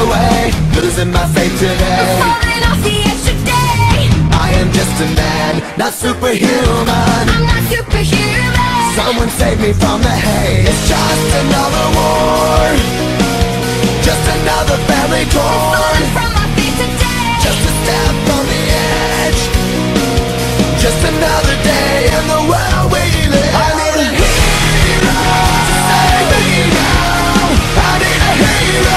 away, losing my faith today. I'm falling off the edge today. I am just a man, not superhuman. I'm not superhuman. Someone save me from the hate. It's just another war, just another family core. I'm falling from my feet today. Just a step on the edge, just another day in the world we live. I need a hero, save me now. I need a hero.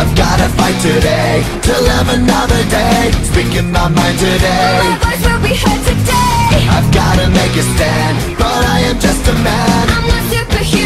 I've gotta fight today to live another day. Speaking my mind today, my voice will be heard today. I've gotta make a stand, but I am just a man. I'm not superhuman.